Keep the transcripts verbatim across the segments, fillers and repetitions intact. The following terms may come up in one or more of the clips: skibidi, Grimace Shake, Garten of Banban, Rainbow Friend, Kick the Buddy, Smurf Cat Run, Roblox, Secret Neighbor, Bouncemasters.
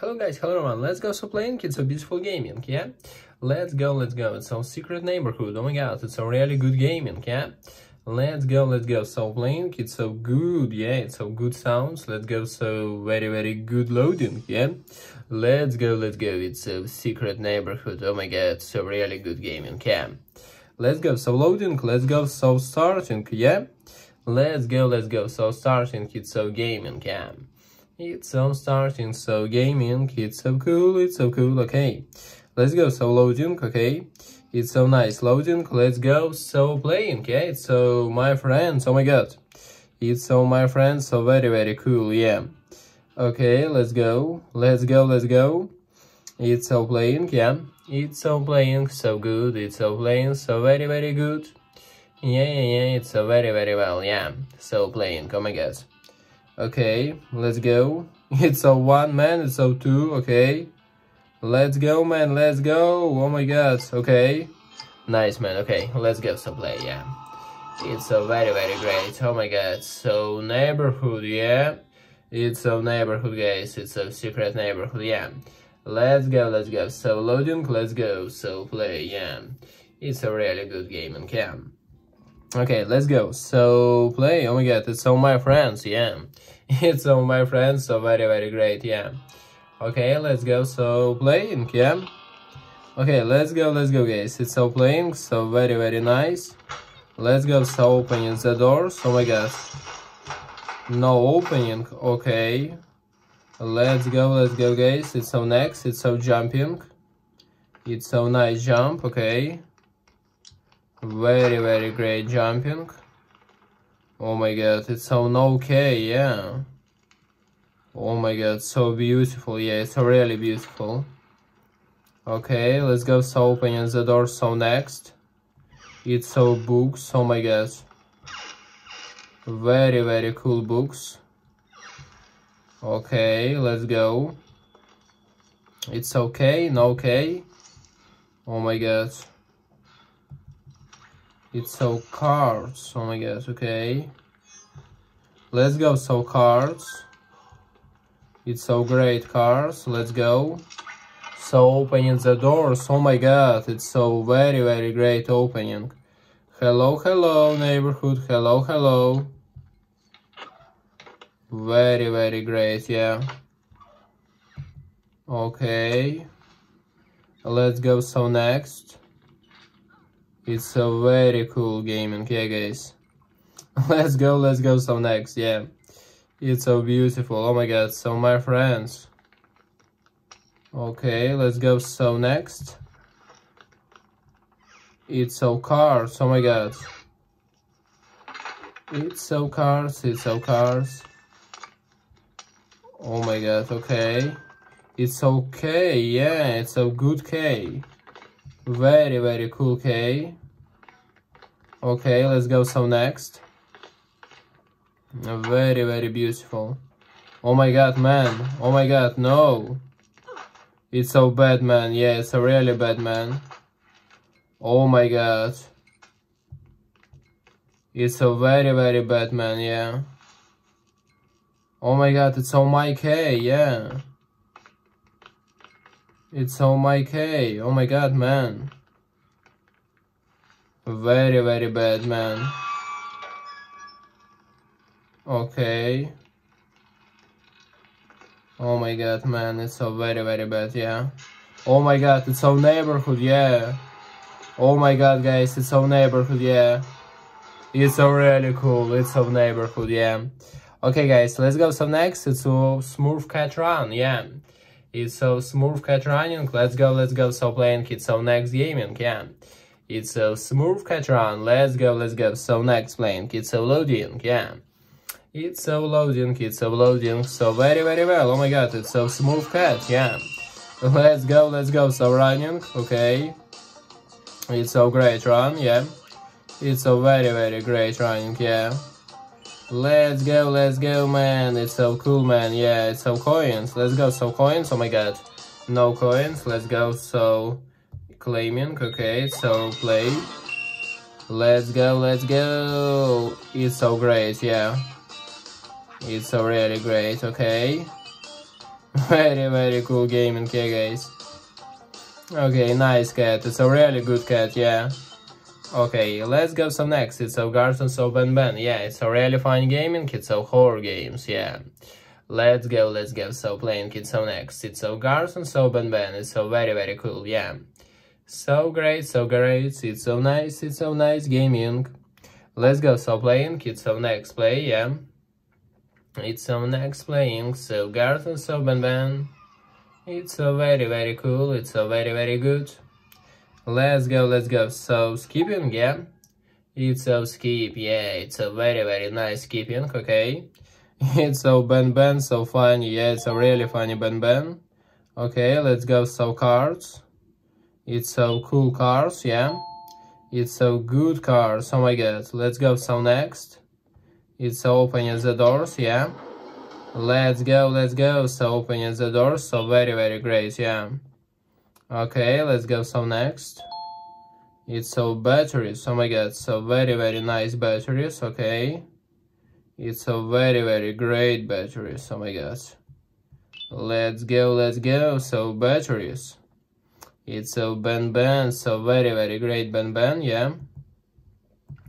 Hello guys, hello everyone, let's go so playing, it's a beautiful gaming, yeah? Let's go, let's go, it's some Secret Neighborhood, oh my god, it's a really good gaming, yeah? Let's go, let's go, so playing, it's so good, yeah, it's so good sounds, let's go, so very, very good loading, yeah? Let's go, let's go, it's a Secret Neighborhood, oh my god, so really good gaming, yeah? Let's go, so loading, let's go, so starting, yeah? Let's go, let's go, so starting, it's so gaming, yeah? It's so starting, so gaming, it's so cool, it's so cool, okay. Let's go, so loading, okay. It's so nice, loading, let's go, so playing, yeah. It's so my friends, oh my god. It's so my friends, so very, very cool, yeah. Okay, let's go, let's go, let's go. It's so playing, yeah. It's so playing, so good, it's so playing, so very, very good. Yeah, yeah, yeah, it's so very, very well, yeah. So playing, oh my god. Okay, let's go. It's a one man, it's a two, okay. Let's go, man, let's go. Oh my god, okay. Nice, man, okay, let's go, so play, yeah. It's a very, very great, oh my god. So neighborhood, yeah. It's a neighborhood, guys, it's a Secret Neighborhood, yeah. Let's go, let's go, so loading, let's go, so play, yeah. It's a really good game and cam. Okay, let's go, so play, oh my god, it's all my friends, yeah. It's all my friends, so very, very great, yeah. Okay, let's go, so playing, yeah. Okay, let's go, let's go, guys, it's all playing, so very, very nice. Let's go, so opening the doors, oh my god. No opening, okay. Let's go, let's go, guys, it's so next, it's so jumping. It's so nice jump, okay. Very, very great jumping. Oh my god, it's so okay, yeah. Oh my god, so beautiful, yeah, it's really beautiful. Okay, let's go, so opening the door, so next. It's so books, oh my god. Very, very cool books. Okay, let's go. It's okay, no okay. Oh my god. It's so cards, oh my god, okay. Let's go, so cards. It's so great cards, let's go. So opening the doors, oh my god, it's so very, very great opening. Hello, hello, neighborhood, hello, hello. Very, very great, yeah. Okay. Let's go, so next. It's a very cool game, okay, guys. Let's go, let's go, so next, yeah. It's so beautiful, oh my god, so my friends. Okay, let's go, so next. It's so cars, oh my god. It's so cars, it's so cars. Oh my god, okay. It's okay, yeah, it's a good K. Very, very cool K. Okay, let's go, so next. Very, very beautiful. Oh my god, man. Oh my god, no. It's so bad, man. Yeah, it's a really bad, man. Oh my god. It's so very, very bad, man, yeah. Oh my god, it's so my K, yeah. It's all my K, oh my god, man. Very, very bad, man. Okay. Oh my god, man, it's so very, very bad, yeah. Oh my god, it's all neighborhood, yeah. Oh my god, guys, it's all neighborhood, yeah. It's all really cool, it's all neighborhood, yeah. Okay, guys, let's go, so next, it's all Smurf Cat Run, yeah. It's so Smurf Cat running, let's go, let's go, so playing, it's so next gaming, yeah. It's so Smurf Cat Run, let's go, let's go, so next playing, it's so loading, yeah. It's so loading, it's so loading, so very, very well, oh my god, it's so Smurf Cat, yeah. Let's go, let's go, so running, okay. It's so great run, yeah. It's so very, very great running, yeah. Let's go, let's go, man, it's so cool, man, yeah, it's so coins, let's go, so coins, oh my god, no coins, let's go, so claiming, okay, so play, let's go, let's go, it's so great, yeah, it's so really great, okay, Very, very cool game in here, guys. Okay, nice cat. It's a really good cat, yeah. Okay, let's go some next. It's a Garten of Banban. Yeah, it's a really fun game in kids of horror games, yeah. Let's go, let's go. So playing kids of next. It's a Garten of Banban. It's so very, very cool, yeah. So great, so great. It's so nice, it's so nice gaming. Let's go, so playing kids of next play, yeah. It's so next playing, so Garten of Banban. It's so very, very cool, it's so very, very good. Let's go, let's go, so skipping, yeah. It's so skip, yeah, it's a very, very nice skipping, okay. It's so Banban, so funny, yeah, it's a really funny Banban. Okay, let's go, so cards. It's so cool cards, yeah. It's so good cards, oh my god. Let's go, so next. It's so opening the doors, yeah. Let's go, let's go, so opening the doors, so very, very great, yeah. Okay, let's go so next. It's so batteries, oh my god, so very, very nice batteries, okay. It's so very, very great batteries, oh my god. Let's go, let's go, so batteries. It's so Banban, so very, very great Banban, yeah.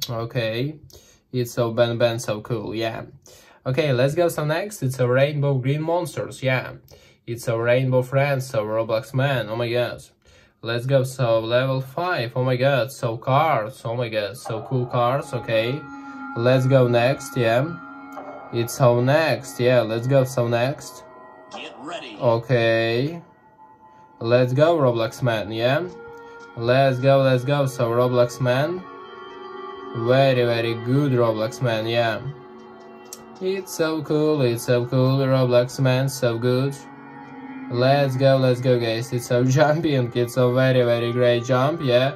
Okay, it's so Banban, so cool, yeah. Okay, let's go so next, it's a Rainbow Green Monsters, yeah. It's a Rainbow Friend, so Roblox man, oh my god. Let's go, so level five, oh my god, so cards, oh my god, so cool cards, okay. Let's go next, yeah. It's so next, yeah, let's go so next. Get ready. Okay. Let's go, Roblox man, yeah. Let's go, let's go, so Roblox man. Very, very good Roblox man, yeah. It's so cool, it's so cool, Roblox man, so good. Let's go, let's go, guys. It's so jumping, it's a very, very great jump, yeah.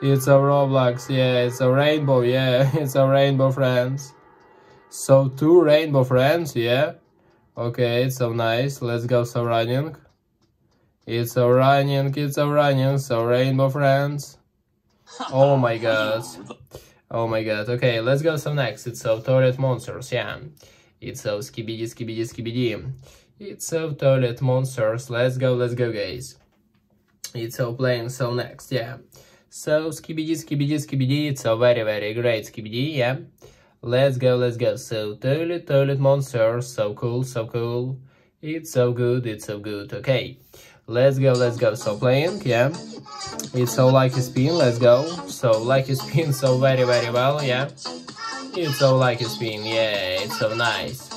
It's a Roblox, yeah, it's a rainbow, yeah, it's a Rainbow Friends. So two Rainbow Friends, yeah. Okay, it's so nice. Let's go, so running. It's a running, it's a running, so Rainbow Friends. Oh my god. Oh my god. Okay, let's go, so next. It's so toilet monsters, yeah. It's so skibidi, skibidi, skibidi. It's so toilet monsters, let's go, let's go, guys. It's so playing, so next, yeah. So skibidi, skibidi, skibidi, it's so very, very great skibidi, yeah. Let's go, let's go, so toilet, toilet monsters, so cool, so cool. It's so good, it's so good, okay. Let's go, let's go, so playing, yeah. It's so lucky spin, let's go. So lucky spin, so very, very well, yeah. It's so lucky spin, yeah, it's so nice.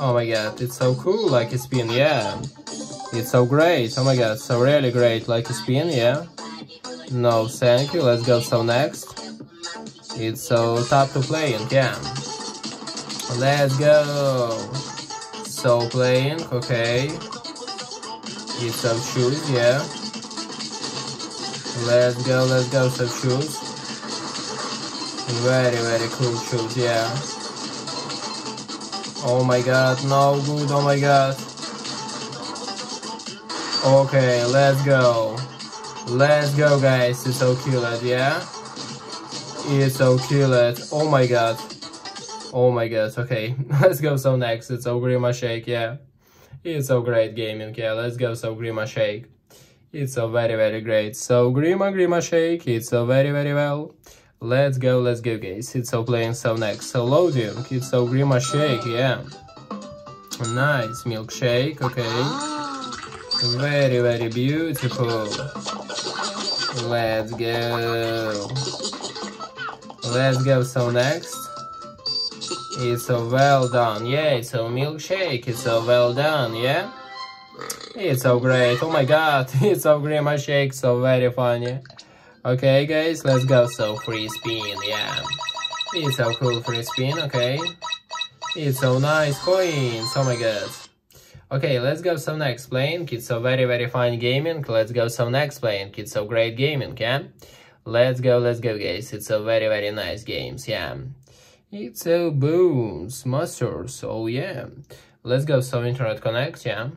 Oh my god, it's so cool, lucky spin, yeah. It's so great, oh my god, so really great, lucky spin, yeah. No, thank you, let's go, so next. It's so top to playing, yeah. Let's go. So playing, okay. It's so shoes, yeah. Let's go, let's go, so shoes. Very, very cool shoes, yeah. Oh my god, no good, oh my god. Okay, let's go. Let's go, guys, it's so kill it, yeah? It's so kill it, oh my god. Oh my god, okay, let's go so next, it's so Grimace Shake, yeah. It's so great gaming, yeah, let's go so Grimace Shake. It's so very, very great, so Grima, Grimace Shake, it's so very, very well. Let's go, let's go, guys. It's so playing, so next, so loading. It's so Grimace Shake, yeah. Nice milkshake, okay. Very, very beautiful. Let's go. Let's go, so next. It's so well done, yeah. It's so milkshake, it's so well done, yeah. It's so great, oh my god. It's so Grimace Shake, so very funny. Okay, guys, let's go, so free spin, yeah. It's so cool free spin, okay. It's so nice coins, oh my god. Okay, let's go, so next playing, it's so very, very fine gaming. Let's go, so next playing, it's so great gaming, yeah. Let's go, let's go, guys, it's so very, very nice games, yeah. It's so Bouncemasters, oh yeah. Let's go, so internet connect, yeah.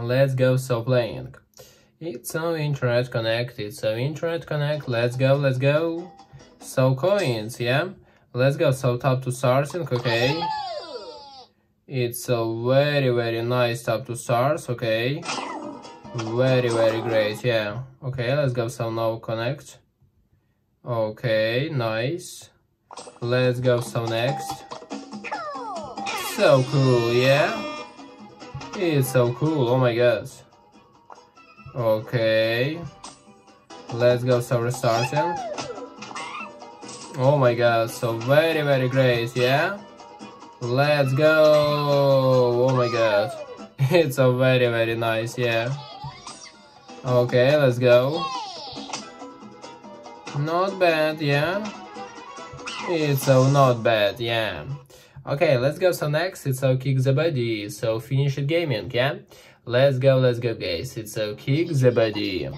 Let's go, so playing. It's so internet connect, it's so internet connect, let's go, let's go. So coins, yeah. Let's go, so top to starting, okay. It's a very, very nice up to stars, okay. Very, very great, yeah. Okay, let's go some now connect. Okay, nice. Let's go some next. So cool, yeah. It's so cool, oh my gosh. Okay. Let's go some restarting. Oh my god, so very, very great, yeah? Let's go! Oh my god. It's so very, very nice, yeah. Okay, let's go. Not bad, yeah? It's so not bad, yeah. Okay, let's go so next, it's so Kick the Buddy, so finish it gaming, yeah? Let's go, let's go guys, it's so Kick the Buddy.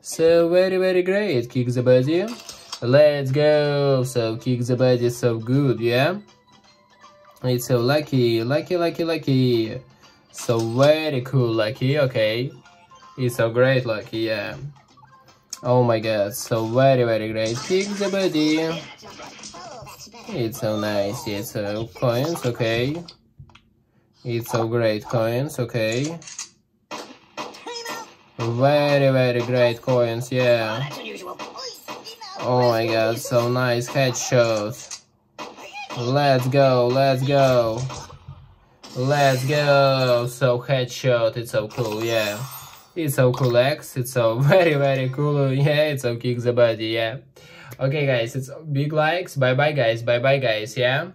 So very, very great, Kick the Buddy. Let's go, so Kick the Buddy is so good, yeah? It's so lucky, lucky, lucky, lucky. So very cool, lucky, okay. It's so great, lucky, yeah. Oh my god, so very, very great, Kick the Buddy. It's so nice, it's so coins, okay. It's so great coins, okay. Very, very great coins, yeah. Oh my god, so nice headshot. Let's go, let's go. Let's go. So headshot, it's so cool, yeah. It's so cool, X. It's so very, very cool, yeah. It's so Kick the Buddy, yeah. Okay, guys, it's big likes. Bye-bye, guys. Bye-bye, guys, yeah.